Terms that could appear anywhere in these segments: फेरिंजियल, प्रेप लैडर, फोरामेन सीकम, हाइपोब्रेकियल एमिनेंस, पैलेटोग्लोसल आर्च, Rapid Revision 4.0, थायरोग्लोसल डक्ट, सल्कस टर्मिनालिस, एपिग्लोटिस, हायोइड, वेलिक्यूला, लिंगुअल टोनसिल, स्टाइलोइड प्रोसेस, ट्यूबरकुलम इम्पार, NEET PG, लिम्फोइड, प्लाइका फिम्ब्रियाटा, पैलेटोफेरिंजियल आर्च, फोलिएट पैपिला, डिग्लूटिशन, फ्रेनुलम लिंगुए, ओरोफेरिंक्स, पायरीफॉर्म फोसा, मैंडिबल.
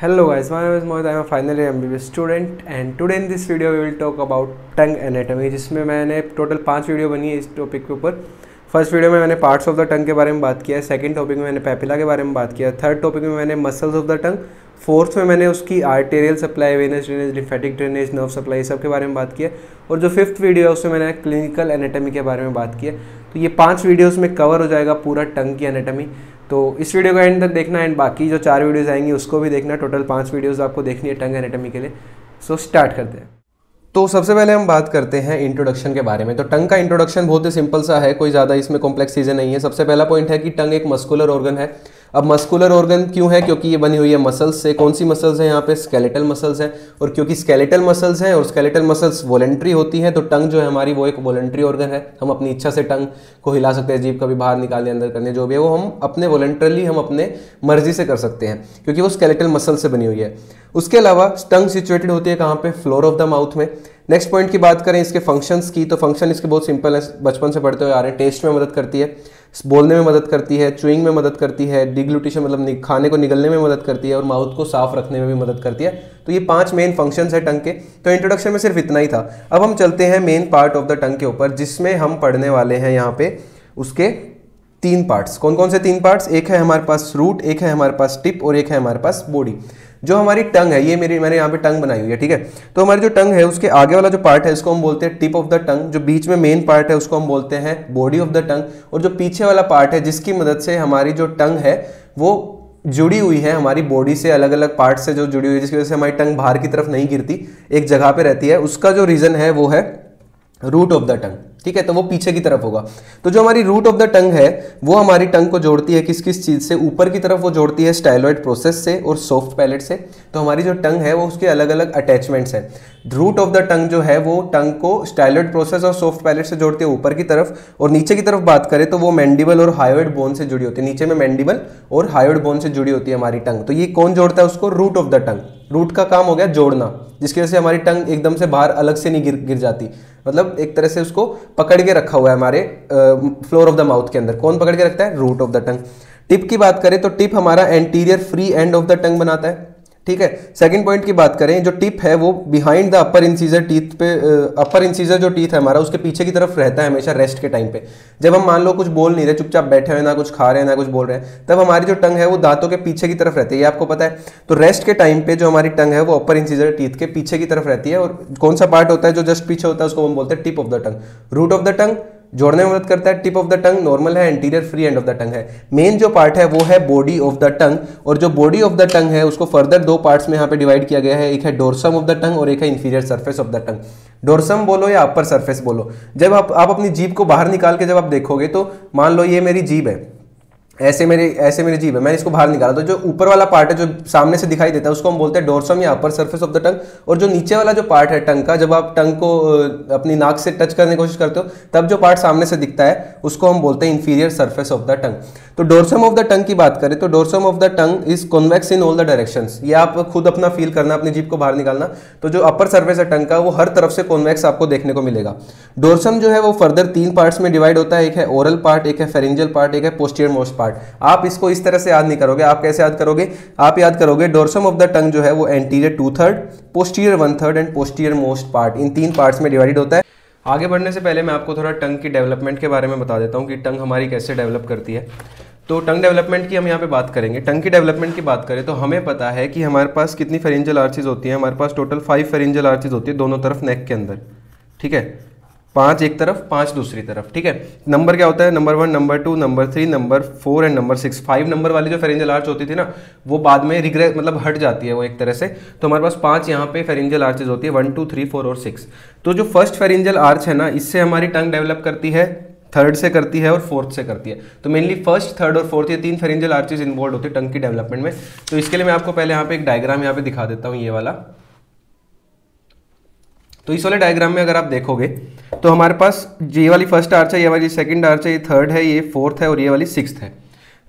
Hello guys, my name is Mohit. I am a final year MBBS student and today in this video we will talk about tongue anatomy, जिसमें मैंने total 5 video बनी है इस topic के ऊपर। First video में मैंने parts of the tongue के बारे में बात किया है, सेकंड टॉपिक में मैंने पैपिला के बारे में बात किया, थर्ड टॉपिक में मैंने muscles of the tongue, fourth में मैंने उसकी arterial supply, venous drainage, lymphatic drainage, nerve supply सब के बारे में बात किया और जो फिफ्थ वीडियो है उसमें मैंने क्लिनिकल एनाटॉमी के बारे में बात किया। तो ये 5 वीडियोस में कवर हो जाएगा पूरा टंग की एनाटॉमी। तो इस वीडियो को एंड तक देखना एंड बाकी जो 4 वीडियोस आएंगी उसको भी देखना। टोटल 5 वीडियोस आपको देखनी है टंग एनाटॉमी के लिए। सो स्टार्ट करते हैं। तो सबसे पहले हम बात करते हैं इंट्रोडक्शन के बारे में। तो टंग का इंट्रोडक्शन बहुत ही सिंपल सा है, कोई ज़्यादा इसमें कॉम्प्लेक्स चीज़ें नहीं है। सबसे पहला पॉइंट है कि टंग एक मस्कुलर ऑर्गन है। अब मस्कुलर ऑर्गन क्यों है? क्योंकि ये बनी हुई है मसल्स से। कौन सी मसल्स है? यहाँ पे स्केलेटल मसल्स हैं। और क्योंकि स्केलेटल मसल्स हैं और स्केलेटल मसल्स वॉलेंट्री होती हैं, तो टंग जो है हमारी वो एक वॉलेंट्री ऑर्गन है। हम अपनी इच्छा से टंग को हिला सकते हैं, जीभ कभी बाहर निकालने अंदर करने, जो भी है वो हम अपने वॉलेंट्रली हम अपने मर्जी से कर सकते हैं क्योंकि वो स्केलेटल मसल से बनी हुई है। उसके अलावा टंग सिचुएटेड होती है कहाँ पे? फ्लोर ऑफ द माउथ में। नेक्स्ट पॉइंट की बात करें इसके फंक्शंस की, तो फंक्शन इसके बहुत सिंपल है, बचपन से पढ़ते हुए आ रहे हैं। टेस्ट में मदद करती है, बोलने में मदद करती है, चूइंग में मदद करती है, डिग्लूटिशन मतलब खाने को निगलने में मदद करती है और माउथ को साफ रखने में भी मदद करती है। तो ये 5 मेन फंक्शंस है टंग के। तो इंट्रोडक्शन में सिर्फ इतना ही था। अब हम चलते हैं main part of the tongue के ऊपर, जिसमें हम पढ़ने वाले हैं यहाँ पे उसके 3 पार्ट्स। कौन कौन से 3 पार्ट्स? एक है हमारे पास रूट, एक है हमारे पास टिप और एक है हमारे पास बॉडी। जो हमारी टंग है, ये मैंने यहाँ पे टंग बनाई हुई है, ठीक है। तो हमारी जो टंग है उसके आगे वाला जो पार्ट है उसको हम बोलते हैं टिप ऑफ द टंग, जो बीच में मेन पार्ट है उसको हम बोलते हैं बॉडी ऑफ द टंग, और जो पीछे वाला पार्ट है जिसकी मदद से हमारी जो टंग है वो जुड़ी हुई है हमारी बॉडी से, अलग अलग पार्ट से जो जुड़ी हुई है, जिसकी वजह से हमारी टंग बाहर की तरफ नहीं गिरती, एक जगह पर रहती है, उसका जो रीजन है वो है रूट ऑफ द टंग, ठीक है। तो वो पीछे की तरफ होगा। तो जो हमारी रूट ऑफ द टंग है वो हमारी टंग को जोड़ती है किस किस चीज़ से? ऊपर की तरफ वो जोड़ती है स्टाइलॉइड प्रोसेस से और सॉफ्ट पैलेट से। तो हमारी जो टंग है वो उसके अलग अलग अटैचमेंट्स हैं। रूट ऑफ द टंग जो है वो टंग को स्टाइलॉइड प्रोसेस और सॉफ्ट पैलेट से जोड़ती है ऊपर की तरफ, और नीचे की तरफ बात करें तो वो मैंडिबल और हायोइड बोन से जुड़ी होती है। नीचे में मैंडिबल और हायोइड बोन से जुड़ी होती है हमारी टंग। तो ये कौन जोड़ता है उसको? Root of the tongue. Root का काम हो गया जोड़ना, जिसकी वजह से हमारी टंग एकदम से बाहर अलग से नहीं गिर जाती, मतलब एक तरह से उसको पकड़ के रखा हुआ है हमारे फ्लोर ऑफ द माउथ के अंदर। कौन पकड़ के रखता है? Root of the tongue. Tip की बात करें तो टिप हमारा anterior free end of the tongue बनाता है, ठीक है। सेकंड पॉइंट की बात करें, जो टिप है वो behind the upper incisor teeth पे, अपर इंसीजर जो टीथ है हमारा उसके पीछे की तरफ रहता है हमेशा रेस्ट के टाइम पे। जब हम मान लो कुछ बोल नहीं रहे, चुपचाप बैठे हुए, ना कुछ खा रहे हैं ना कुछ बोल रहे हैं, तब हमारी जो टंग है वो दांतों के पीछे की तरफ रहती है, ये आपको पता है। तो रेस्ट के टाइम पे जो हमारी टंग है वो अपर इंसीजर टीथ के पीछे की तरफ रहती है, और कौन सा पार्ट होता है जो जस्ट पीछे होता है उसको हम बोलते हैं tip of the tongue. Root of the tongue जोड़ने में मदद करता है, tip of the tongue normal है, anterior free end of the tongue है। मेन जो पार्ट है वो है बॉडी ऑफ द टंग, और जो बॉडी ऑफ द टंग है उसको फर्दर 2 पार्ट्स में यहाँ पे डिवाइड किया गया है। एक है डोर्सम ऑफ द टंग और एक है inferior surface of the tongue. Dorsum बोलो या अपर सरफेस बोलो, जब आप अपनी जीभ को बाहर निकाल के जब आप देखोगे, तो मान लो ये मेरी जीभ है, ऐसे मेरी जीभ है, मैंने इसको बाहर निकाला, तो जो ऊपर वाला पार्ट है जो सामने से दिखाई देता है उसको हम बोलते हैं डोर्सम या upper surface of the tongue, और जो नीचे वाला जो पार्ट है टंग का, जब आप टंग को अपनी नाक से टच करने की कोशिश करते हो तब जो पार्ट सामने से दिखता है उसको हम बोलते हैं inferior surface of the tongue. तो डोर्सम ऑफ द टंग की बात करें तो dorsum of the tongue is convex in all the directions, ये आप खुद अपना फील करना, अपनी जीभ को बाहर निकालना। तो जो अपर सरफेस है टंग का वो हर तरफ से कॉन्वेक्स आपको देखने को मिलेगा। डोर्सम जो है वो फर्दर 3 पार्ट्स में डिवाइड होता है, एक है ओरल पार्ट, एक है फेरिंजियल पार्ट, एक है पोस्टीरियर मोस्ट पार्ट। आप इसको इस तरह से याद नहीं करोगे। आप कैसे याद करोगे? आप याद करोगे डोर्सम ऑफ द टंग जो है वो anterior 2/3, posterior 1/3 and posterior most part, इन 3 पार्ट्स में डिवाइडेड होता है। आगे बढ़ने से पहले मैं आपको थोड़ा टंग की डेवलपमेंट के बारे में बता देता हूँ कि टंग हमारी कैसे डेवलप करती है। तो टंग डेवलपमेंट की हम यहाँ पे बात करेंगे। टंग की डेवलपमेंट की बात करें तो हमें पता है कि हमारे पास कितनी फेरिंजियल आर्चेज होती हैं। हमारे पास टोटल 5 फेरिंजियल आर्चेज होती है दोनों तरफ नेक के अंदर, ठीक है। 5 एक तरफ, 5 दूसरी तरफ, ठीक है। नंबर क्या होता है? Number 1, number 2, number 3, number 4 and number 6। 5 number वाली जो फेरिंजियल आर्च होती थी ना, वो बाद में रिग्रेस मतलब हट जाती है वो एक तरह से। तो हमारे पास 5 यहाँ पे फेरिंजियल आर्चेज होती है, 1, 2, 3, 4 और 6। तो जो फर्स्ट फेरिंजियल आर्च है ना, इससे हमारी टंग डेवलप करती है, थर्ड से करती है और फोर्थ से करती है। तो मेनली फर्स्ट, थर्ड और फोर्थ, ये 3 फेरिंजियल आर्चेज इन्वॉल्व होती है टंग की डेवलपमेंट में। तो इसके लिए मैं आपको पहले यहाँ पे एक डायग्राम यहाँ पे दिखा देता हूँ, ये वाला। तो इस वाले डायग्राम में अगर आप देखोगे तो हमारे पास ये वाली फर्स्ट आर्च है, ये वाली सेकंड आर्च है, ये थर्ड है, ये फोर्थ है और ये वाली सिक्स्थ है।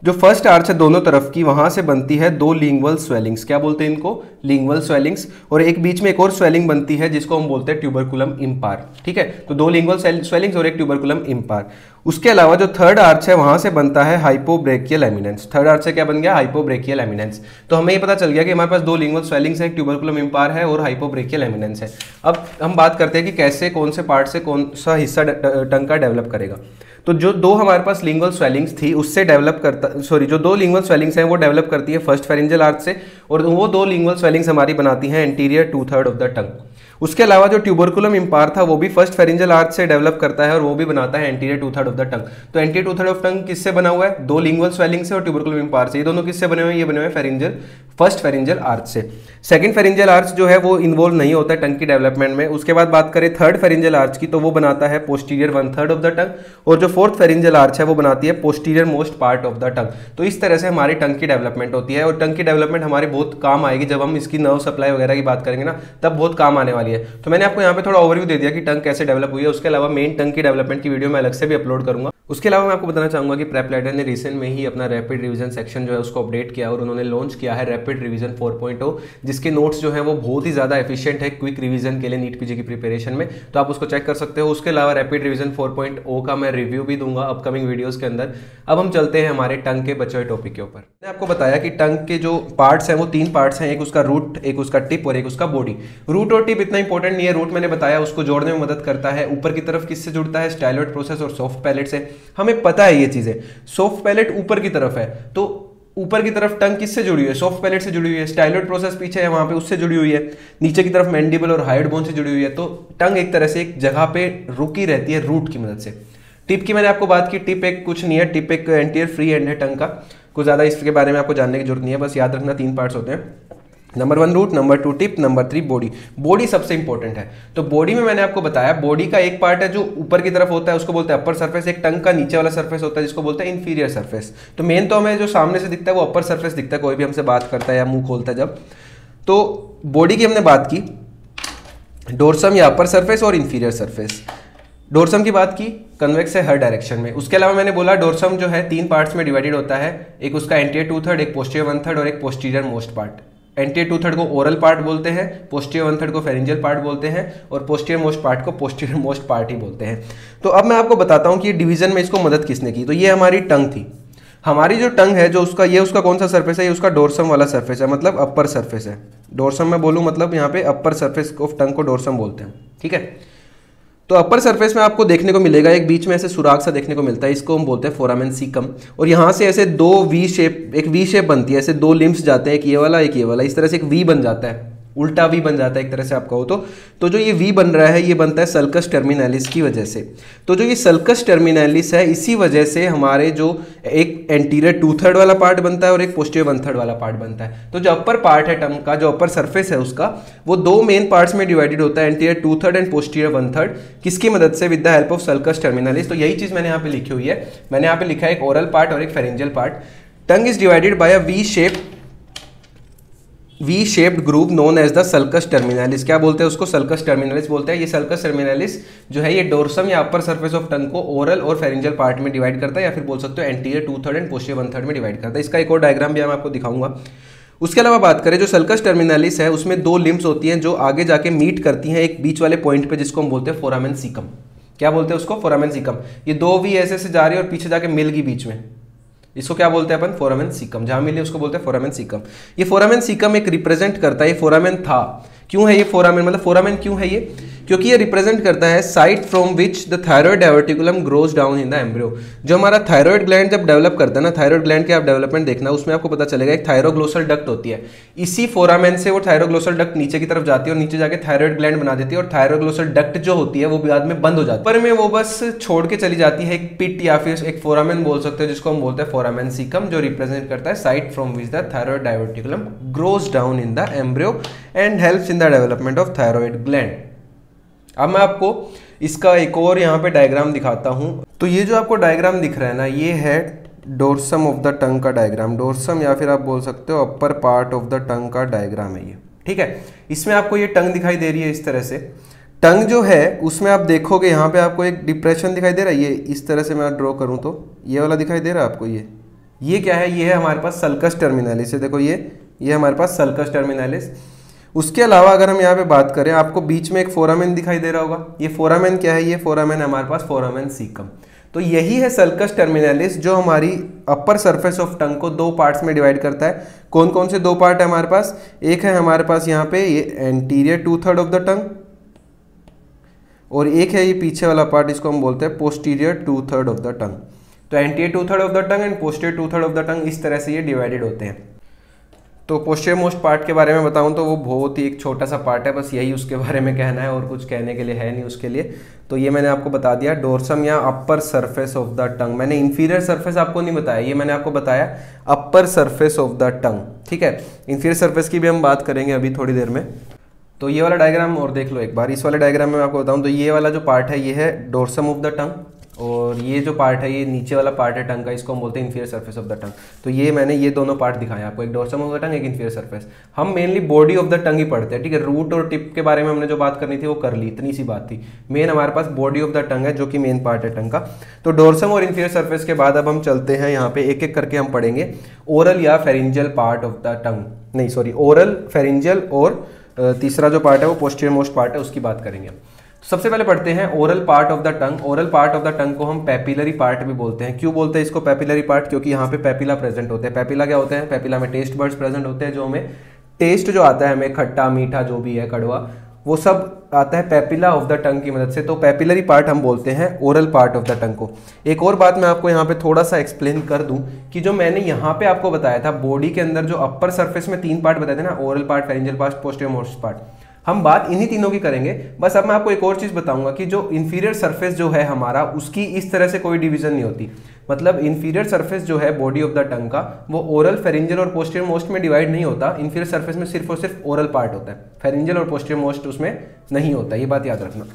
जो फर्स्ट आर्च है दोनों तरफ की, वहां से बनती है दो लिंगुअल स्वेलिंग्स, क्या बोलते हैं इनको, लिंगुअल स्वेलिंग्स, और एक बीच में एक और स्वेलिंग बनती है जिसको हम बोलते हैं ट्यूबरकुलम इम्पार। ठीक है, तो दो लिंगुअल स्वेलिंग्स और एक ट्यूबरकुलम इम्पार। उसके अलावा जो थर्ड आर्च है वहां से बनता है हाइपोब्रेकियल एमिनेंस। थर्ड आर्च से क्या बन गया, हाइपोब्रेकियल एमिनेंस। तो हमें ये पता चल गया कि हमारे पास दो लिंगुअल स्वेलिंग्स है, एक ट्यूबरकुलम इम्पार है और हाइपोब्रेकियल एमिनेंस है। अब हम बात करते हैं कि कैसे, कौन से पार्ट से कौन सा हिस्सा टंग का डेवलप करेगा। तो जो दो हमारे पास लिंगुअल स्वेलिंग्स थी उससे डेवलप करता, सॉरी जो दो लिंगुअल स्वेलिंग्स हैं वो डेवलप करती है फर्स्ट फेरिंजियल आर्च से, और वो दो लिंगुअल स्वेलिंग्स हमारी बनाती हैं एंटीरियर 2/3 ऑफ द टंग। उसके अलावा जो ट्यूबरकुलम इम्पार था वो भी फर्स्ट फेरिंजियल आर्च से डेवलप करता है और वो भी बनाता है एंटीरियर 2/3 ऑफ द टंग। तो एंटीरियर 2/3 ऑफ टंग किससे बना हुआ है, दो लिंगुअल स्वेलिंग से और ट्यूबरकुलम इम्पार से। ये दोनों किससे बने हुए हैं, ये बने हुए फेरिंजियल, फर्स्ट फेरिंजियल आर्च से। सेकंड फेरिंजियल आर्च जो है वो इन्वॉल्व नहीं होता है टंग की डेवलपमेंट में। उसके बाद बात करें थर्ड फेरिंजियल आर्च की, तो वो बनाता है पोस्टीरियर 1/3 ऑफ द टंग, और जो फोर्थ फेरिंजियल आर्च है वो बनाती है posterior most part of the tongue. तो इस तरह से हमारी टंग की डेवलपमेंट होती है, और टंग की डेवलपमेंट हमारे बहुत काम आएगी जब हम इसकी नर्व सप्लाई वगैरह की बात करेंगे ना, तब बहुत काम आने वाली है। तो मैंने आपको यहाँ पे थोड़ा ओवरव्यू दे दिया कि टंग कैसे डेवलप हुई है। उसके अलावा मेन टंग की डेवलपमेंट की वीडियो मैं अलग से भी अपलोड करूँगा। उसके अलावा मैं आपको बताना चाहूँगा कि प्रेप लैडर ने रिसेंट में ही अपना रैपिड रिवीजन सेक्शन जो है उसको अपडेट किया, और उन्होंने लॉन्च किया है रैपिड रिवीजन 4.0, जिसके नोट्स जो है वो बहुत ही ज़्यादा एफिशिएंट है क्विक रिवीजन के लिए नीट पीजी की प्रिपरेशन में, तो आप उसको चेक कर सकते हो। उसके अलावा रैपिड रिवीजन 4.0 का मैं रिव्यू भी दूंगा अपकमिंग वीडियोस के अंदर। अब हम चलते हैं हमारे टंग के बचे हुए टॉपिक के ऊपर। मैंने आपको बताया कि टंग के जो पार्ट्स हैं वो तीन पार्ट्स हैं, एक उसका रूट, एक उसका टिप और एक उसका बॉडी। रूट और टिप इतना इंपॉर्टेंट नहीं है, रूट मैंने बताया उसको जोड़ने में मदद करता है। ऊपर की तरफ किससे जुड़ता है, स्टाइलोइड प्रोसेस और सॉफ्ट पैलेट से। हमें पता है ये चीजें, सॉफ्ट पैलेट ऊपर की तरफ है, तो ऊपर की तरफ टंग किससे जुड़ी हुई है, सॉफ्ट पैलेट से जुड़ी हुई है। स्टाइलोइड प्रोसेस पीछे है वहां पे, उससे जुड़ी हुई है। नीचे की तरफ मैंडिबल और हाइड बोन से जुड़ी हुई है। तो टंग एक तरह से एक जगह पे रुकी रहती है रूट की मदद से। टिप की मैंने आपको बात की, टिप एक कुछ नहीं है, टिप एक एंटीरियर फ्री एंड है टंग का। कुछ ज्यादा इसके बारे में आपको जानने की जरूरत नहीं है, बस याद रखना तीन पार्ट्स होते हैं, number 1 root, number 2 tip, number 3 body. Body सबसे इंपॉर्टेंट है। तो बॉडी में मैंने आपको बताया बॉडी का एक पार्ट है जो ऊपर की तरफ होता है, उसको बोलते हैं अपर सरफेस। एक टंग का नीचे वाला सरफेस होता है जिसको बोलते हैं इन्फीरियर सरफेस। तो मेन तो हमें जो सामने से दिखता है वो अपर सरफेस दिखता है, कोई भी हमसे बात करता है या मुंह खोलता है जब। तो बॉडी की हमने बात की, डोर्सम या अपर सरफेस और इन्फीरियर सरफेस। डोर्सम की बात की, कन्वेक्स है हर डायरेक्शन में। उसके अलावा मैंने बोला डोर्सम जो है तीन पार्ट्स में डिवाइडेड होता है, एक उसका एंटीरियर 2/3, एक पोस्टीरियर 1/3 और एक पोस्टीरियर मोस्ट पार्ट। एंटीरियर 2/3 को ओरल पार्ट बोलते हैं, पोस्टीरियर 1/3 को फेरिंजियल पार्ट बोलते हैं, और पोस्टीरियर मोस्ट पार्ट को पोस्टीरियर मोस्ट पार्ट ही बोलते हैं। तो अब मैं आपको बताता हूँ कि डिवीजन में इसको मदद किसने की। तो ये हमारी टंग थी, हमारी जो टंग है जो उसका, ये उसका कौन सा सर्फेस है, ये उसका डोर्सम वाला सर्फेस है, मतलब अपर सर्फेस है। डोर्सम में बोलूँ मतलब यहाँ पे अपर सर्फेस ऑफ टंग को डोर्सम बोलते हैं। ठीक है, तो अपर सरफेस में आपको देखने को मिलेगा एक बीच में ऐसे सुराग सा देखने को मिलता है, इसको हम बोलते हैं फोरामेन सीकम। और यहाँ से ऐसे दो वी शेप, एक वी शेप बनती है, ऐसे दो लिम्ब्स जाते हैं, एक ये वाला एक ये वाला, इस तरह से एक वी बन जाता है, उल्टा वी बन जाता है एक तरह से आपका हो तो जो ये वी बन रहा है ये बनता है सल्कस टर्मिनालिस की वजह से। तो जो ये सल्कस टर्मिनालिस है इसी वजह से हमारे जो एक एंटीरियर 2/3 वाला पार्ट बनता है और एक पोस्टीरियर 1/3 वाला पार्ट बनता है। तो जो अपर पार्ट है टंग का, जो अपर सरफेस है उसका, वो दो मेन पार्ट्स में डिवाइडेड होता है, एंटीरियर 2/3 एंड पोस्टीरियर 1/3, किसकी मदद से, with the help of सल्कस टर्मिनालिस। तो यही चीज़ मैंने यहाँ पे लिखी हुई है। मैंने यहाँ पे लिखा है एक ओरल पार्ट और एक pharyngeal part. Tongue is divided by a V shaped groove known as the सल्कस टर्मिनालिस। क्या बोलते हैं उसको, सल्कस टर्मिनालिस बोलते हैं। ये सल्कस टर्मिनालिस जो है ये डोर्सम या अपर सरफेस ऑफ टंग को ओरल और फेरिंजियल पार्ट में डिवाइड करता है, या फिर बोल सकते हो एंटीरियर 2/3 एंड पोस्टीरियर 1/3 में डिवाइड करता है। इसका एक और डायग्राम भी मैं आपको दिखाऊंगा। उसके अलावा बात करें, जो सल्कस टर्मिनालिस है उसमें दो लिम्ब्स होती हैं जो आगे जाके मीट करती हैं एक बीच वाले पॉइंट पे, जिसको हम बोलते हैं फोरामेन सीकम। क्या बोलते हैं उसको, फोरामेन सीकम। ये दो वी ऐसे से जा रही है और पीछे जाके मिल गई बीच में, इसको क्या बोलते हैं अपन, फोरामेन सीकम। जहां मिले उसको बोलते हैं फोरामेन सीकम। ये फोरामेन सीकम एक रिप्रेजेंट करता है, ये फोरामेन था, क्यों है ये फोरामेन, मतलब फोरामेन क्यों है ये, क्योंकि ये रिप्रेजेंट करता है site from which the thyroid diverticulum grows down in the embryo. जो हमारा थायरॉयड ग्लैंड जब डेवलप करता है ना, थायरॉयड ग्लैंड के आप डेवलपमेंट देखना, उसमें आपको पता चलेगा एक थायरोग्लोसल डक्ट होती है, इसी फोरामेन से वो थायरोग्लोसल डक्ट नीचे की तरफ जाती है और नीचे जाके थायरॉयड ग्लैंड बना देती है, और थायरोग्लोसल डक्ट जो होती है वो बाद में बंद हो जाती है, पर में वो बस छोड़ के चली जाती है एक पिट या फिर एक फोरामेन बोल सकते हो, जिसको हम बोलते हैं फोरामेन सीकम, जो रिप्रेजेंट करता है site from which the thyroid diverticulum grows down in the embryo and helps in the development of thyroid gland. अब मैं आपको इसका एक और यहाँ पे डायग्राम दिखाता हूँ। तो ये जो आपको डायग्राम दिख रहा है ना, ये है डोर्सम ऑफ द टंग का डायग्राम, डोर्सम या फिर आप बोल सकते हो upper part of the tongue का डायग्राम है ये। ठीक है, इसमें आपको ये टंग दिखाई दे रही है इस तरह से। टंग जो है उसमें आप देखोगे यहाँ पे आपको एक डिप्रेशन दिखाई दे रहा है, ये इस तरह से मैं ड्रॉ करूँ तो ये वाला दिखाई दे रहा है आपको, ये ये क्या है, ये है हमारे पास सल्कस टर्मिनालिस। देखो ये हमारे पास सल्कस टर्मिनालिस। उसके अलावा अगर हम यहाँ पे बात करें, आपको बीच में एक फोरामेन दिखाई दे रहा होगा, ये फोरामेन क्या है, ये फोरामेन हमारे पास फोरामेन सीकम। तो यही है सल्कस टर्मिनालिस जो हमारी अपर सरफेस ऑफ टंग को दो पार्ट्स में डिवाइड करता है। कौन कौन से दो पार्ट है हमारे पास, एक है हमारे पास यहाँ पे ये एंटीरियर 2/3 ऑफ द टंग और एक है ये पीछे वाला पार्ट, इसको हम बोलते हैं पोस्टीरियर 2/3 ऑफ द टंग। तो anterior 2/3 of the tongue and posterior 2/3 of the tongue, इस तरह से ये डिवाइडेड होते हैं। तो पोस्टीरियर मोस्ट पार्ट के बारे में बताऊं तो वो बहुत ही एक छोटा सा पार्ट है, बस यही उसके बारे में कहना है और कुछ कहने के लिए है नहीं उसके लिए। तो ये मैंने आपको बता दिया डोर्सम या upper surface of the tongue. मैंने इंफीरियर सरफेस आपको नहीं बताया, ये मैंने आपको बताया upper surface of the tongue. ठीक है, इंफीरियर सरफेस की भी हम बात करेंगे अभी थोड़ी देर में। तो ये वाला डायग्राम और देख लो एक बार, इस वाले डायग्राम में आपको बताऊँ तो ये वाला जो पार्ट है ये है डोर्सम ऑफ द टंग और ये जो पार्ट है ये नीचे वाला पार्ट है टंग का, इसको हम बोलते हैं inferior surface of the tongue. तो ये मैंने ये दोनों पार्ट दिखाए आपको, एक डोर्सम ऑफ द टंग एक इन्फीरियर सरफेस। हम mainly body of the tongue ही पढ़ते हैं, ठीक है। रूट और टिप के बारे में हमने जो बात करनी थी वो कर ली, इतनी सी बात थी। मेन हमारे पास बॉडी ऑफ द टंग है जो कि मेन पार्ट है टंग का। तो डोर्सम और इन्फीरियर सरफेस के बाद अब हम चलते हैं यहाँ पे एक एक करके हम पढ़ेंगे ओरल या फेरिंजियल part of the tongue, नहीं सॉरी ओरल, फेरिंजियल और तीसरा जो पार्ट है वो पोस्टीरियर मोस्ट पार्ट है, उसकी बात करेंगे। सबसे पहले पढ़ते हैं oral part of the tongue. Oral part of the tongue को हम पैपिलरी पार्ट भी बोलते हैं। क्यों बोलते हैं इसको पैपिलरी पार्ट, क्योंकि यहाँ पे पैपिला प्रेजेंट होते हैं। पैपिला क्या होते हैं, पैपिला में टेस्ट बड्स प्रेजेंट होते हैं, जो हमें टेस्ट जो आता है हमें खट्टा मीठा जो भी है कड़वा वो सब आता है पैपिला ऑफ द टंग की मदद से। तो पैपिलरी पार्ट हम बोलते हैं oral part of the tongue को। एक और बात मैं आपको यहाँ पे थोड़ा सा एक्सप्लेन कर दूं कि जो मैंने यहाँ पे आपको बताया था बॉडी के अंदर जो अपर सरफेस में तीन पार्ट बताए थे ना, oral part, फेरिंजियल part, posterior most part, हम बात इन्हीं तीनों की करेंगे। बस अब मैं आपको एक और चीज़ बताऊंगा कि जो इन्फीरियर सरफेस जो है हमारा उसकी इस तरह से कोई डिवीजन नहीं होती। मतलब इन्फीरियर सरफेस जो है बॉडी ऑफ द टंग का वो ओरल, फेरिंजियल और पोस्टीरियर मोस्ट में डिवाइड नहीं होता। इन्फीरियर सरफेस में सिर्फ और सिर्फ ओरल पार्ट होता है, फेरिंजियल और पोस्टीरियर मोस्ट उसमें नहीं होता, ये बात याद रखना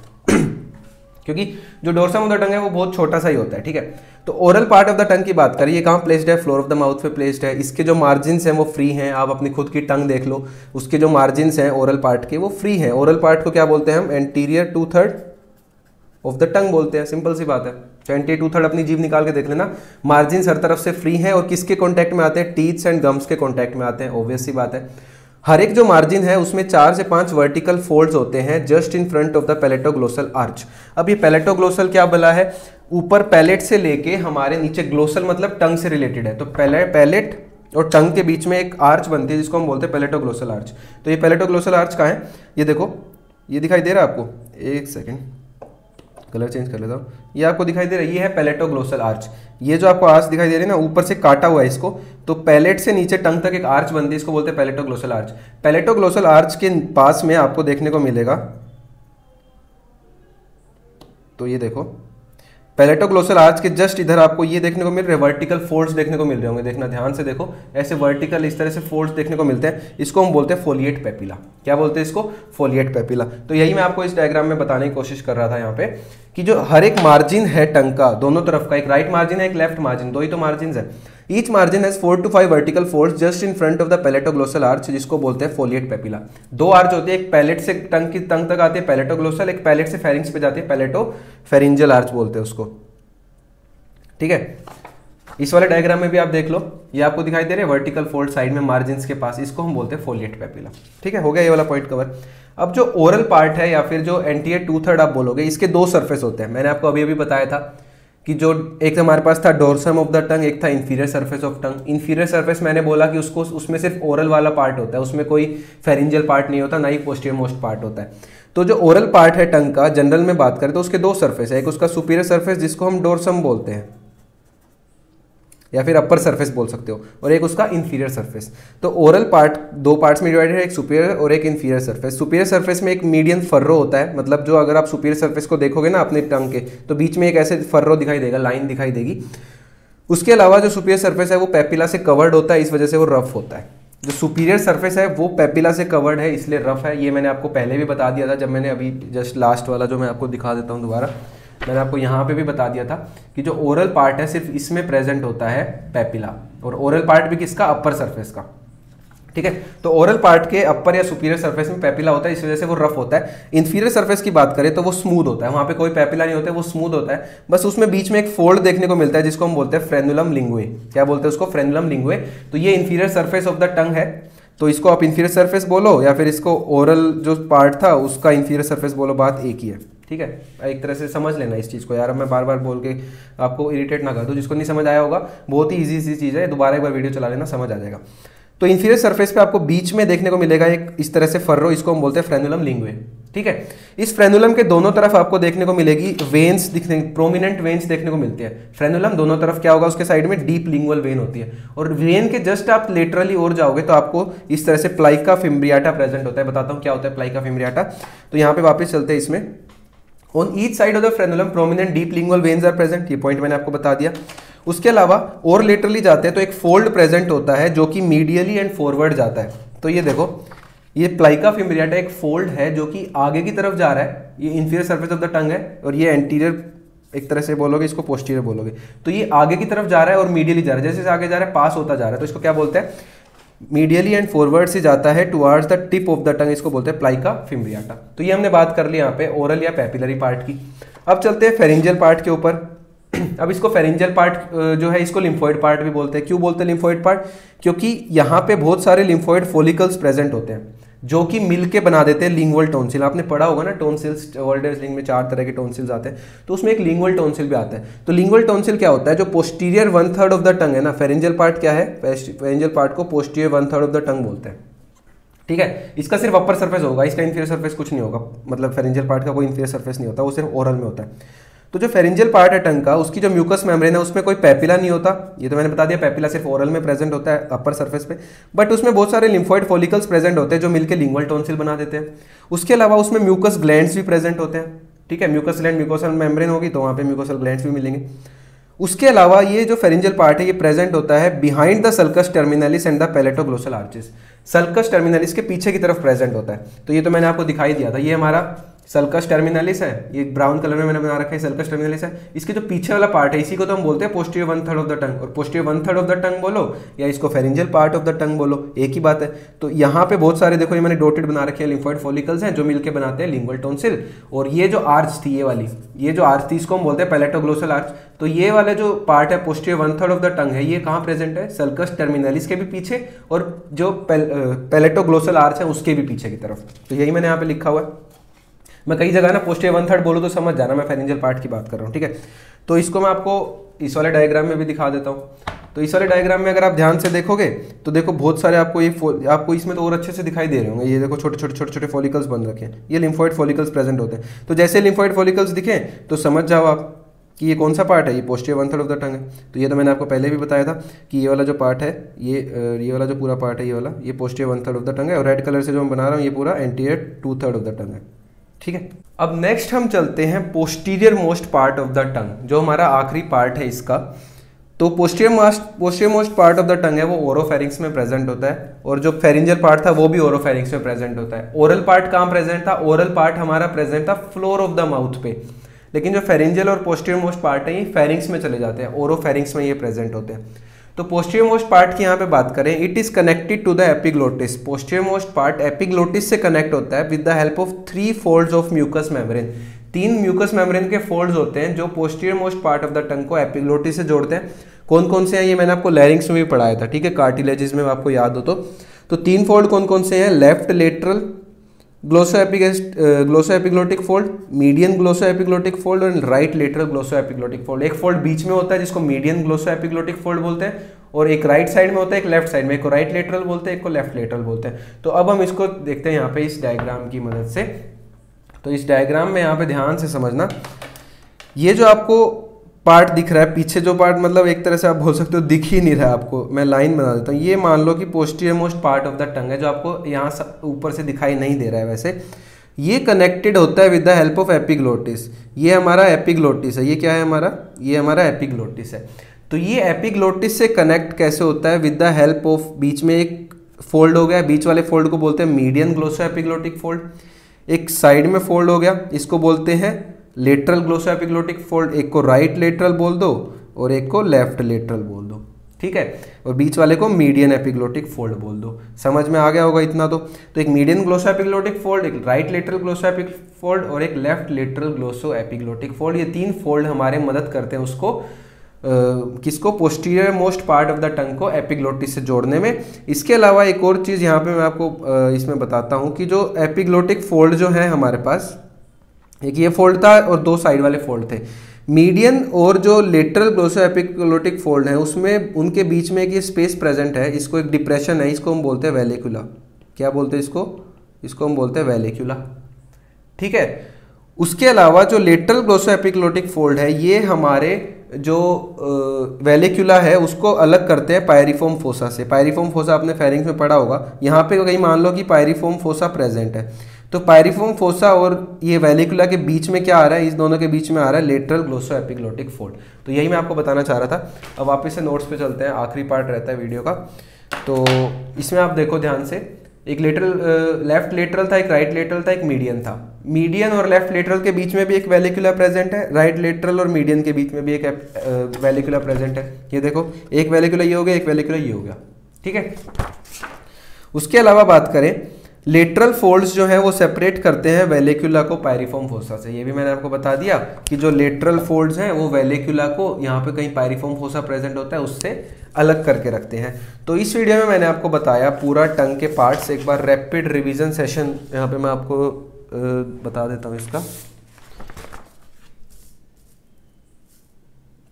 क्योंकि जो डोर्सम ऑफ द टंग है वो बहुत छोटा सा ही होता है। ठीक है, तो oral part of the tongue की बात करें, ये कहाँ प्लेस्ड है, फ्लोर ऑफ द माउथ पे प्लेस्ड है। इसके जो मार्जिन्स हैं वो फ्री हैं, आप अपनी खुद की टंग देख लो, उसके जो मार्जिन्स हैं ओरल पार्ट के वो फ्री हैं। ओरल पार्ट को क्या बोलते हैं हम, एंटीरियर 2/3 ऑफ द टंग बोलते हैं, सिंपल सी बात है। तो एंटीरियर 2/3 अपनी जीभ निकाल के देख लेना, मार्जिन्स हर तरफ से फ्री हैं और किसके कॉन्टैक्ट में आते हैं, टीथ्स एंड गम्स के कॉन्टैक्ट में आते हैं, ऑब्वियस सी बात है। हर एक जो मार्जिन है उसमें 4 से 5 वर्टिकल फोल्ड्स होते हैं just in front of the पैलेटोग्लोसल आर्च। अब ये पैलेटोग्लोसल क्या बोला है, ऊपर पैलेट से लेके हमारे नीचे ग्लोसल मतलब टंग से रिलेटेड है। तो पैलेट और टंग के बीच में एक आर्च बनती है जिसको हम बोलते हैं पैलेटोग्लोसल आर्च। तो ये पैलेटोग्लोसल आर्च कहाँ है, ये देखो, ये दिखाई दे रहा है आपको, एक सेकेंड कलर चेंज कर लेता हूँ। ये आपको दिखाई दे रहा है, ये है पैलेटोग्लोसल आर्च। ये जो आपको आर्च दिखाई दे रही है ना, ऊपर से काटा हुआ है इसको, तो पैलेट से नीचे टंग तक एक आर्च बनती है, इसको बोलते हैं पैलेटोग्लोसल आर्च। पैलेटोग्लोसल आर्च के पास में आपको देखने को मिलेगा, तो ये देखो पैलेटोग्लोसल आर्च के जस्ट इधर आपको ये देखने को मिल रहे वर्टिकल फोल्ड्स देखने को मिल रहे होंगे, देखना ध्यान से देखो, ऐसे वर्टिकल इस तरह से फोल्ड्स देखने को मिलते हैं, इसको हम बोलते हैं फोलिएट पैपिला। क्या बोलते हैं इसको, फोलिएट पैपिला। तो यही मैं आपको इस डायग्राम में बताने की कोशिश कर रहा था यहाँ पे कि जो हर एक मार्जिन है टंग का दोनों तरफ का, एक राइट मार्जिन है एक लेफ्ट मार्जिन, दो ही तो मार्जिन है। Each margin has 4 to 5 vertical folds just in front of the पैलेटोग्लोसल आर्च, जिसको बोलते हैं फोलिएट पैपिला। दो आर्च होती है, एक पैलेट से टंग की टंग तक आती है पैलेटोग्लोसल, एक पैलेट से फेरिंग्स पे जाती है पैलेटोफेरिंजियल आर्च बोलते हैं उसको। ठीक है, इस वाले डायग्राम में भी आप देख लो, ये आपको दिखाई दे रहे हैं वर्टिकल फोल्ड साइड में मार्जिन के पास, इसको हम बोलते हैं फोलिएट पैपिला। ठीक है, हो गया ये वाला पॉइंट कवर। अब जो ओरल पार्ट है या फिर जो एंटीरियर 2/3 आप बोलोगे, इसके दो सरफेस होते हैं। मैंने आपको अभी अभी बताया था कि जो एक हमारे पास था डोर्सम ऑफ द टंग, एक था inferior surface of tongue. Inferior surface मैंने बोला कि उसको उसमें सिर्फ ओरल वाला पार्ट होता है, उसमें कोई फेरिंजियल पार्ट नहीं होता, ना ही पोस्टीरियर मोस्ट पार्ट होता है। तो जो ओरल पार्ट है टंग का जनरल में बात करें तो उसके दो सरफेस है, एक उसका सुपीरियर सरफेस जिसको हम डोर्सम बोलते हैं या फिर अपर सरफेस बोल सकते हो, और एक उसका इन्फीरियर सरफेस। तो ओरल पार्ट दो पार्ट्स में डिवाइडेड है, एक सुपीरियर और एक इन्फीरियर सरफेस। सुपीरियर सरफेस में एक मीडियन फर्रो होता है, मतलब जो अगर आप सुपीरियर सरफेस को देखोगे ना अपने टंग के तो बीच में एक ऐसे फर्रो दिखाई देगा, लाइन दिखाई देगी। उसके अलावा जो सुपीरियर सरफेस है वो पैपिला से कवर्ड होता है, इस वजह से वो रफ होता है। जो सुपीरियर सरफेस है वो पैपिला से कवर्ड है इसलिए रफ है। ये मैंने आपको पहले भी बता दिया था, जब मैंने अभी जस्ट लास्ट वाला जो मैं आपको दिखा देता हूँ दोबारा, मैंने आपको यहाँ पे भी बता दिया था कि जो ओरल पार्ट है सिर्फ इसमें प्रेजेंट होता है पैपिला, और ओरल पार्ट भी किसका, अपर सरफेस का। ठीक है। तो ओरल पार्ट के अपर या सुपीरियर सरफेस में पैपिला होता है, इस वजह से वो रफ होता है। इंफीरियर सरफेस की बात करें तो वो स्मूथ होता है, वहाँ पे कोई पैपिला नहीं होता है, वो स्मूथ होता है। बस उसमें बीच में एक फोल्ड देखने को मिलता है जिसको हम बोलते हैं फ्रेनुलम लिंगुए। क्या बोलते हैं उसको? फ्रेनुलम लिंगुए। तो ये inferior surface of the tongue है, तो इसको आप इंफीरियर सर्फेस बोलो या फिर इसको ओरल जो पार्ट था उसका इंफीरियर सर्फेस बोलो, बात एक ही है। ठीक है, एक तरह से समझ लेना इस चीज़ को यार, अब मैं बार बार बोल के आपको इरिटेट ना कर दूँ। जिसको नहीं समझ आया होगा, बहुत ही ईजी सी चीज़ है, दोबारा एक बार वीडियो चला लेना, समझ आ जाएगा। तो इंफीरियर सरफेस पे आपको बीच में देखने को मिलेगा एक इस तरह से फर्रो, इसको हम बोलते हैं फ्रेनुलम लिंगुए। ठीक है, इस फ्रेनुलम के दोनों तरफ आपको देखने को मिलेगी वेन्स, दिखने प्रोमिनेंट वेन्स देखने को मिलती है। फ्रेनुलम दोनों तरफ क्या होगा, उसके साइड में डीप लिंगुअल वेन होती है, और वेन के जस्ट आप लेटरली और जाओगे तो आपको इस तरह से प्लाइका फिम्ब्रियाटा प्रेजेंट होता है। बताता हूँ क्या होता है प्लाइका फिम्ब्रियाटा। तो यहाँ पे वापस चलते हैं इसमें। On each side of the frenulum prominent deep lingual veins are present, ये पॉइंट मैंने आपको बता दिया। उसके अलावा और लेटरली जाते हैं तो एक फोल्ड प्रेजेंट होता है जो कि मीडियली एंड फॉरवर्ड जाता है। तो ये देखो, ये प्लाइका फिम्ब्रियाटा एक फोल्ड है जो कि आगे की तरफ जा रहा है। ये inferior surface of the tongue है, और ये एंटीरियर एक तरह से बोलोगे, इसको पोस्टीरियर बोलोगे। तो ये आगे की तरफ जा रहा है और मीडियली जा रहा है, जैसे जैसे आगे जा रहा है पास होता जा रहा है, तो इसको क्या बोलते हैं? मीडियली एंड फॉरवर्ड से जाता है towards the tip of the tongue, इसको बोलते हैं प्लाइका फिम्ब्रियाटा। तो ये हमने बात कर ली यहाँ पे ओरल या पैपिलरी पार्ट की। अब चलते हैं फेरिंजियल पार्ट के ऊपर। अब इसको फेरिंजियल पार्ट जो है, इसको लिम्फोइड पार्ट भी बोलते हैं। क्यों बोलते हैं लिम्फोइड पार्ट? क्योंकि यहाँ पे बहुत सारे लिम्फोइड फोलिकल्स प्रेजेंट होते हैं जो कि मिलके बना देते हैं लिंगुअल टोनसिल। आपने पढ़ा होगा ना टोनसिल्स, वर्ल्ड हेरिटेज लिंग में 4 तरह के टोनसिल्स आते हैं, तो उसमें एक लिंगुअल टोनसिल भी आता है। तो लिंगुअल टोनसिल क्या होता है? जो पोस्टीरियर 1/3 ऑफ द टंग है ना, फेरिंजियल पार्ट क्या है? फेरिंजियल पार्ट को पोस्टीरियर 1/3 ऑफ द टंग बोलते हैं। ठीक है, इसका सिर्फ अपर सर्फेस होगा, इसका इंफीरियर सर्फेस कुछ नहीं होगा, मतलब फेरिंजियल पार्ट का कोई इंफीरियर सर्फेस नहीं होता, वो सिर्फ ओरल में होता है। तो जो फेरिंजियल पार्ट है टंग का, उसकी जो म्यूकस मेम्ब्रेन है उसमें कोई पैपिला नहीं होता, ये तो मैंने बता दिया। पैपिला सिर्फ ओरल में प्रेजेंट होता है, अपर सरफेस पे, बट उसमें बहुत सारे लिम्फोइड फॉलिकल्स प्रेजेंट होते हैं जो मिलकर लिंगुअल टॉन्सिल बना देते हैं। उसके अलावा उसमें म्यूकस ग्लैंड्स भी प्रेजेंट होते हैं। ठीक है, म्यूकस ग्लैंड, म्यूकोसल मेम्ब्रेन होगी तो वहाँ पे म्यूकोसल ग्लैंड्स भी मिलेंगे। उसके अलावा ये जो फेरिंजियल पार्ट है ये प्रेजेंट होता है behind the सल्कस टर्मिनालिस and the palatoglossal arches. सल्कस टर्मिनालिस के पीछे की तरफ प्रेजेंट होता है। तो ये तो मैंने आपको दिखाई दिया था, ये हमारा सल्कस टर्मिनालिस है, ये ब्राउन कलर में मैंने बना रखा है, सल्कस टर्मिनालिस है। इसके जो पीछे वाला पार्ट है इसी को तो हम बोलते हैं पोस्टीरियर 1/3 ऑफ द टंग, और पोस्टीरियर 1/3 ऑफ द टंग बोलो या इसको फेरिंजियल part of the tongue बोलो, एक ही बात है। तो यहाँ पे बहुत सारे, देखो ये मैंने डोटेड बना रखे हैं, लिम्फोइड फॉलिकल्स हैं जो मिलकर बनाते हैं लिंगुअल टॉन्सिल। और ये जो आर्च थी, ये वाली, ये जो आर्च थी इसको हम बोलते हैं पैलेटोग्लोसल आर्च। तो ये वाले जो पार्ट है पोस्टीरियर 1/3 ऑफ द टंग है, ये कहाँ प्रेजेंट है? सल्कस टर्मिनालिस के भी पीछे, और जो पैलेटोग्लोसल आर्च है उसके भी पीछे की तरफ। तो यही मैंने यहाँ पे लिखा हुआ है। मैं कई जगह ना पोस्टीरियर 1/3 बोलूँ तो समझ जाना मैं फेरिंजियल पार्ट की बात कर रहा हूँ। ठीक है, तो इसको मैं आपको इस वाले डायग्राम में भी दिखा देता हूँ। तो इस वाले डायग्राम में अगर आप ध्यान से देखोगे तो देखो बहुत सारे आपको ये आपको इसमें तो और अच्छे से दिखाई दे रहे होंगे। ये देखो छोटे छोटे फॉलिकल्स बन रखे हैं, ये लिम्फोइड फॉलिकल्स प्रेजेंट होते हैं। तो जैसे लिम्फोइड फॉलिकल्स दिखें तो समझ जाओ आप कि ये कौन सा पार्ट है, ये पोस्टीरियर 1/3 ऑफ द टंग है। तो ये तो मैंने आपको पहले भी बताया था कि ये वाला जो पार्ट है, ये वाला जो पूरा पार्ट है, ये वाला, ये पोस्टीरियर 1/3 ऑफ द टंग है, और रेड कलर से जो मैं बना रहा हूँ ये पूरा एंटीरियर 2/3 ऑफ द टंग है। ठीक है, अब नेक्स्ट हम चलते हैं posterior most part of the tongue, जो हमारा आखिरी पार्ट है इसका। तो posterior most part of the tongue है वो ओरोफेरिंक्स में प्रेजेंट होता है, और जो फेरिंजियल पार्ट था वो भी ओरोफेरिंक्स में प्रेजेंट होता है। ओरल पार्ट कहाँ प्रेजेंट था? ओरल पार्ट हमारा प्रेजेंट था फ्लोर ऑफ द माउथ पे, लेकिन जो फेरिंजियल और पोस्टीरियर मोस्ट पार्ट है ये फेरिंक्स में चले जाते हैं, ओरोफेरिंक्स में ये प्रेजेंट होते हैं। तो पोस्टीरियर मोस्ट पार्ट की यहाँ पे बात करें, it is connected to the एपिग्लोटिस। Posterior most part एपिग्लोटिस से कनेक्ट होता है with the help of 3 folds of mucus membrane. 3 mucus membrane के फोल्ड्स होते हैं जो posterior most part of the tongue को एपिग्लोटिस से जोड़ते हैं। कौन कौन से हैं ये मैंने आपको लैरिंग्स में भी पढ़ाया था। ठीक है, कार्टिलेजेस में आपको याद हो तो 3 फोल्ड कौन कौन से हैं? Left lateral glosso epiglottic fold, median glosso epiglottic fold, और right lateral glosso epiglottic fold. एक फोल्ड बीच में होता है जिसको मीडियन ग्लोसो एपिग्लोटिक फोल्ड बोलते हैं, और एक राइट साइड में होता है, एक लेफ्ट साइड में, एक को राइट लेटरल बोलते हैं, एक को लेफ्ट लेटरल बोलते हैं। तो अब हम इसको देखते हैं यहाँ पे इस डायग्राम की मदद से। तो इस डायग्राम में यहाँ पे ध्यान से समझना, ये जो आपको पार्ट दिख रहा है पीछे, जो पार्ट मतलब एक तरह से आप बोल सकते हो दिख ही नहीं रहा आपको, मैं लाइन बना देता हूँ। ये मान लो कि posterior most part of the tongue है जो आपको यहाँ ऊपर से दिखाई नहीं दे रहा है, वैसे ये कनेक्टेड होता है with the help of एपिग्लोटिस। ये हमारा एपिग्लोटिस है, ये क्या है हमारा? ये हमारा एपिग्लोटिस है। तो ये एपिग्लोटिस से कनेक्ट कैसे होता है? विद द हेल्प ऑफ, बीच में एक फोल्ड हो गया, बीच वाले फोल्ड को बोलते हैं मीडियन ग्लोसो एपिग्लोटिक फोल्ड, एक साइड में फोल्ड हो गया, इसको बोलते हैं लेटरल ग्लोसो एपिग्लोटिक फोल्ड, एक को राइट लेटरल बोल दो और एक को लेफ्ट लेटरल बोल दो। ठीक है, और बीच वाले को मीडियन एपिग्लोटिक फोल्ड बोल दो। समझ में आ गया होगा इतना तो एक मीडियन ग्लोसो एपिग्लोटिक फोल्ड, एक right lateral glosso epic fold और एक left lateral glosso epiglottic fold, ये तीन फोल्ड हमारे मदद करते हैं उसको किसको posterior most part of the tongue को एपिग्लोटिस से जोड़ने में। इसके अलावा एक और चीज़ यहाँ पे मैं आपको इसमें बताता हूँ कि जो एपिग्लोटिक फोल्ड जो है हमारे पास, एक ये फोल्ड था और दो साइड वाले फोल्ड थे। मीडियन और जो लेटरल ग्लोसो एपिग्लोटिक फोल्ड है उसमें उनके बीच में एक ये स्पेस प्रेजेंट है, इसको एक डिप्रेशन है, इसको हम बोलते हैं वेलिक्यूला। क्या बोलते हैं इसको? इसको हम बोलते हैं वेलिक्यूला, ठीक है। उसके अलावा जो लेटरल ग्लोसो एपिग्लोटिक फोल्ड है ये हमारे जो वेलिक्यूला है उसको अलग करते हैं पायरीफॉर्म फोसा से। पायरीफॉर्म फोसा आपने फेरिंग्स में पढ़ा होगा, यहाँ पे कहीं मान लो कि पायरीफॉर्म फोसा प्रेजेंट है, तो पायरीफॉर्म फोसा और ये वेलिक्यूला के बीच में क्या आ रहा है, इस दोनों के बीच में आ रहा है लेटरल ग्लोसो एपिग्लोटिक फोल्ड। तो यही मैं आपको बताना चाह रहा था। अब वापस से नोट्स पे चलते हैं, आखिरी पार्ट रहता है वीडियो का। तो इसमें आप देखो ध्यान से, एक लेटरल लेफ्ट लेटरल था, एक राइट लेटरल था, एक मीडियन था। मीडियन और लेफ्ट लेटरल के बीच में भी एक वेलिक्यूला प्रेजेंट है, राइट लेटरल और मीडियन के बीच में भी एक वेलिक्यूला प्रेजेंट है। ये देखो एक वेलिक्यूला ये हो गया, एक वेलिक्यूला ये हो गया, ठीक है। उसके अलावा बात करें लेटरल फोल्ड्स जो है वो सेपरेट करते हैं वेलिक्यूला को पायरीफॉर्म फोसा से। ये भी मैंने आपको बता दिया कि जो लेटरल फोल्ड्स हैं वो वेलिक्यूला को यहाँ पे कहीं पायरीफॉर्म फोसा प्रेजेंट होता है उससे अलग करके रखते हैं। तो इस वीडियो में मैंने आपको बताया पूरा टंग के पार्ट्स। एक बार रैपिड रिवीजन सेशन यहाँ पे मैं आपको बता देता हूँ इसका।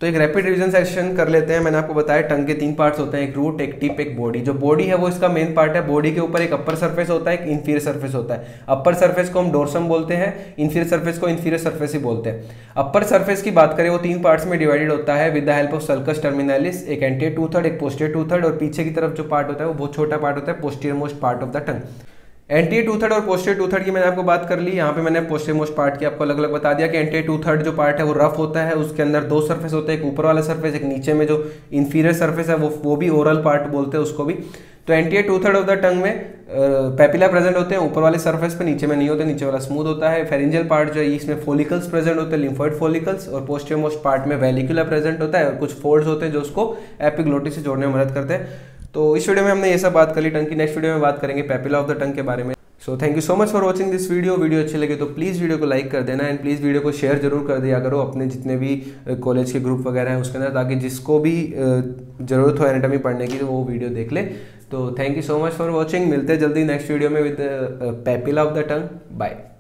तो एक रैपिड रिवीजन सेशन कर लेते हैं। मैंने आपको बताया टंग के तीन पार्ट्स होते हैं, एक रूट, एक टिप, एक बॉडी। जो बॉडी है वो इसका मेन पार्ट है। बॉडी के ऊपर एक अपर सरफेस होता है, एक इन्फीरियर सरफेस होता है। अपर सरफेस को हम डोर्सम बोलते हैं, इन्फीरियर सरफेस को इन्फीरियर सरफेस ही बोलते हैं। अपर सरफेस की बात करें वो तीन पार्ट्स में डिवाइडेड होता है with the help of सल्कस टर्मिनालिस, एक एंटीरियर टू थर्ड, एक पोस्टीरियर टू थर्ड, और पीछे की तरफ जो पार्ट होता है वो बहुत छोटा पार्ट होता है, posterior most part of the tongue. Anterior two third और पोस्टीरियर टू थर्ड की मैंने आपको बात कर ली। यहाँ पे मैंने पोस्टीरियर मोस्ट पार्ट की आपको अलग अलग बता दिया कि एंटीरियर टू थर्ड जो पार्ट है वो रफ होता है, उसके अंदर दो सरफेस होते हैं, एक ऊपर वाला सरफेस, एक नीचे में जो इन्फीरियर सरफेस है वो भी ओरल पार्ट बोलते हैं उसको भी। तो anterior two third of the tongue में पैपिला प्रेजेंट होते हैं ऊपर वाले सरफेस पे, नीचे में नहीं होते, नीचे वाला स्मूथ होता है। फेरिंजियल पार्ट जो है इसमें फोलिकल्स प्रेजेंट होते हैं, लिम्फॉइड फोलिकल्स, और पोस्टीरियर मोस्ट पार्ट में वेलिक्यूला प्रेजेंट होता है और कुछ फोल्ड्स होते हैं जो उसको एपिग्लोटिस से जोड़ने में मदद करते हैं। तो इस वीडियो में हमने ये सब बात कर ली टंग की। नेक्स्ट वीडियो में बात करेंगे पैपिला ऑफ द टंग के बारे में। So thank you so much for watching this video. Video अच्छी लगे तो प्लीज़ वीडियो को लाइक कर देना एंड प्लीज़ वीडियो को शेयर जरूर कर दिया करो अपने जितने भी कॉलेज के ग्रुप वगैरह हैं उसके अंदर, ताकि जिसको भी जरूरत हो एनाटॉमी पढ़ने की तो वो वीडियो देख ले। तो thank you so much for watching. मिलते हैं जल्दी नेक्स्ट वीडियो में with papilla of the tongue. Bye.